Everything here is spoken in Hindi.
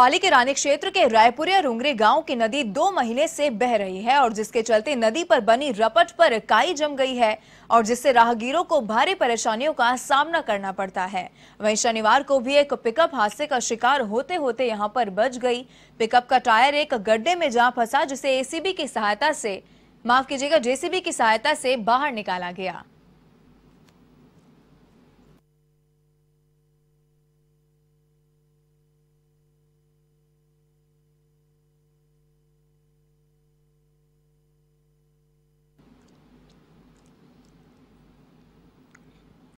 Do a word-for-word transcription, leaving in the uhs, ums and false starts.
पाली के रानी क्षेत्र के रायपुरिया रुंगरी गांव की नदी दो महीने से बह रही है और जिसके चलते नदी पर बनी रपट पर काई जम गई है और जिससे राहगीरों को भारी परेशानियों का सामना करना पड़ता है। वहीं शनिवार को भी एक पिकअप हादसे का शिकार होते होते यहां पर बच गई। पिकअप का टायर एक गड्ढे में जा फंसा जिसे एसीबी की सहायता से माफ कीजिएगा जेसीबी की सहायता से बाहर निकाला गया।